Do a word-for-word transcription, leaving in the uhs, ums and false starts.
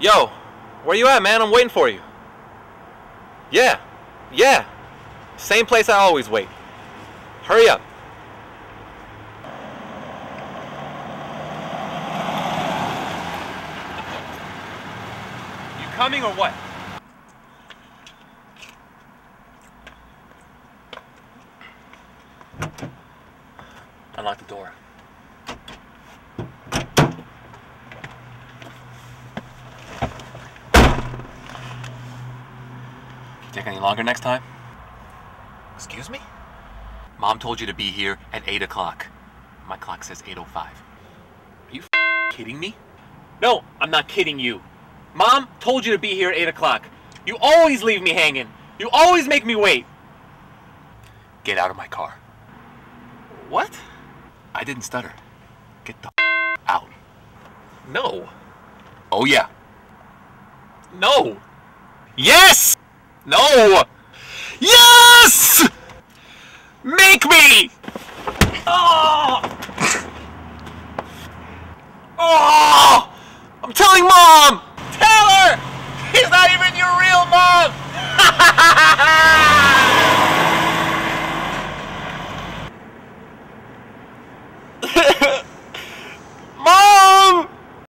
Yo, where you at, man? I'm waiting for you. Yeah, yeah. Same place I always wait. Hurry up. You coming or what? Unlock the door. Take any longer next time? Excuse me? Mom told you to be here at eight o'clock. My clock says eight oh five. Are you f***ing kidding me? No, I'm not kidding you. Mom told you to be here at eight o'clock. You always leave me hanging. You always make me wait. Get out of my car. What? I didn't stutter. Get the f*** out. No. Oh yeah. No. Yes! No! Yes! Make me! Oh! Oh! I'm telling Mom!